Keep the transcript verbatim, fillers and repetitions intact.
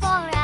forest.